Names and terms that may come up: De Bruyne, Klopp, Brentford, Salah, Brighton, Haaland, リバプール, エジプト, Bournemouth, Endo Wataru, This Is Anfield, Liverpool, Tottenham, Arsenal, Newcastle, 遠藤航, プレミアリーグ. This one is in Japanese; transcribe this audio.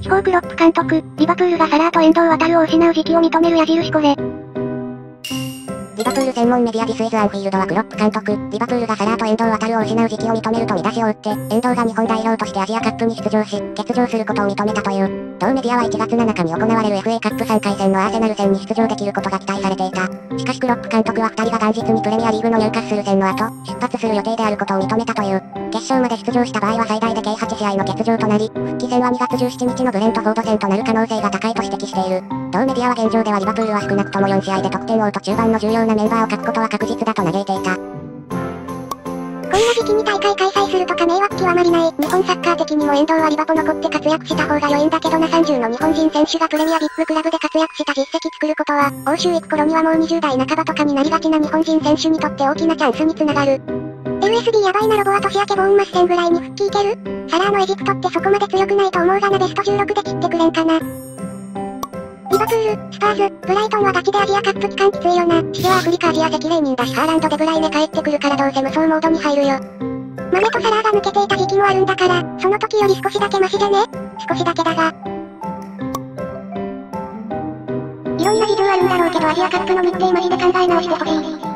飛行クロップ監督、リバプールがサラーと遠藤航を失う時期を認める矢印これ。リバプール専門メディアディスイズアンフィールドはクロップ監督、リバプールがサラーと遠藤航を失う時期を認めると見出しを打って、遠藤が日本代表としてアジアカップに出場し、欠場することを認めたという。同メディアは1月7日に行われる FA カップ3回戦のアーセナル戦に出場できることが期待されていた。しかしクロップ監督は2人が元日にプレミアリーグのニューカッスル戦の後、出発する予定であることを認めたという。決勝まで出場した場合は最大で計8試合の欠場となり、復帰戦は2月17日のブレントフォード戦となる可能性が高いと指摘している。同メディアは現状ではリバプールは少なくとも4試合で得点王と中盤の重要なメンバーを欠くことは確実だと嘆いていた。こんな時期に大会開催するとか迷惑極まりない。日本サッカー的にも遠藤はリバポ残って活躍した方が良いんだけどな。30の日本人選手がプレミアビッグクラブで活躍した実績作ることは、欧州行く頃にはもう20代半ばとかになりがちな日本人選手にとって大きなチャンスにつながる。LSD やばいな。ロボは年明けボーンマス戦ぐらいに復帰いける？サラーのエジプトってそこまで強くないと思うがな。ベスト16で切ってくれんかな。リバプール、スパーズ、ブライトンはガチでアジアカップ期間きついよな。シジはアフリカアジア籍0人だし、ハーランドでブライネ帰ってくるからどうせ無双モードに入るよ。マメとサラーが抜けていた時期もあるんだから、その時より少しだけマシでね。少しだけだが。いろんな事情あるんだろうけどアジアカップの日程マジで考え直してほしい。